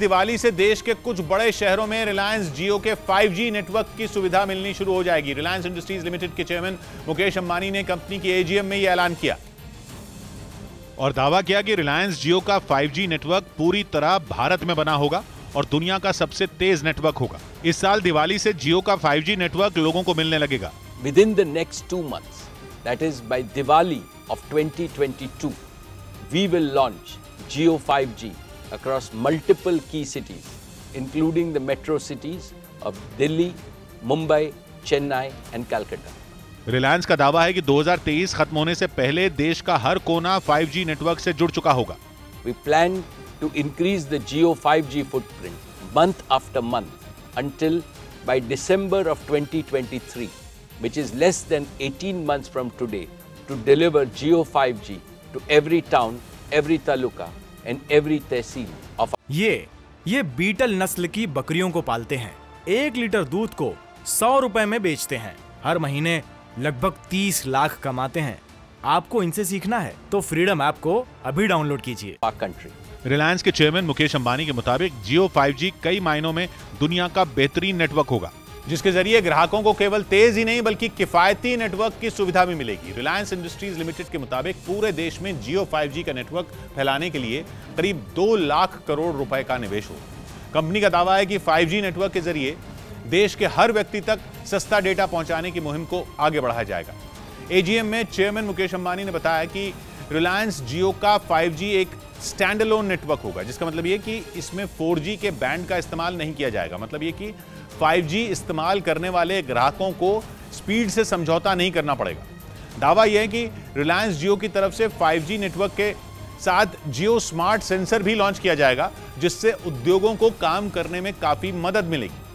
दिवाली से देश के कुछ बड़े शहरों में रिलायंस जियो के 5G नेटवर्क की सुविधा मिलनी शुरू हो जाएगी। रिलायंस इंडस्ट्रीज लिमिटेड के चेयरमैन मुकेश अंबानी ने कंपनी की एजीएम में यह ऐलान किया और दावा किया कि रिलायंस जियो का 5G नेटवर्क पूरी तरह भारत में बना होगा और दुनिया का सबसे तेज नेटवर्क होगा। इस साल दिवाली से जियो का 5G नेटवर्क लोगों को मिलने लगेगा। Within the next 2 months, that is by Diwali of 2022, we will launch Jio 5G across multiple key cities, including the metro cities of Delhi, Mumbai, Chennai and Calcutta. Reliance का दावा है कि 2023 खत्म होने से पहले देश का हर कोना 5G नेटवर्क से जुड़ चुका होगा। We plan to increase the Jio 5G footprint month after month until by December of 2023, which is less than 18 months from today, to deliver Jio 5G to every town, every taluka and every tehsil of. ये बीटल नस्ल की बकरियों को पालते हैं। 1 litre दूध को 100 रुपए में बेचते हैं। हर महीने लगभग 30 लाख कमाते हैं। आपको इनसे सीखना है तो फ्रीडम ऐप को अभी डाउनलोड कीजिए। कंट्री रिलायंस के चेयरमैन मुकेश अंबानी के मुताबिक जियो 5G कई मायनों में दुनिया का बेहतरीन नेटवर्क होगा, जिसके जरिए ग्राहकों को केवल तेज ही नहीं बल्कि किफायती नेटवर्क की सुविधा भी मिलेगी। रिलायंस इंडस्ट्रीज लिमिटेड के मुताबिक पूरे देश में जियो 5G का नेटवर्क फैलाने के लिए करीब 2 लाख करोड़ रुपए का निवेश होगा। कंपनी का दावा है कि 5G नेटवर्क के जरिए देश के हर व्यक्ति तक सस्ता डेटा पहुंचाने की मुहिम को आगे बढ़ाया जाएगा। एजीएम में चेयरमैन मुकेश अंबानी ने बताया कि रिलायंस जियो का 5G एक स्टैंडअलोन नेटवर्क होगा, जिसका मतलब ये कि इसमें 4G के बैंड का इस्तेमाल नहीं किया जाएगा। मतलब ये कि 5G इस्तेमाल करने वाले ग्राहकों को स्पीड से समझौता नहीं करना पड़ेगा। दावा यह है कि रिलायंस जियो की तरफ से 5G नेटवर्क के साथ जियो स्मार्ट सेंसर भी लॉन्च किया जाएगा, जिससे उद्योगों को काम करने में काफ़ी मदद मिलेगी।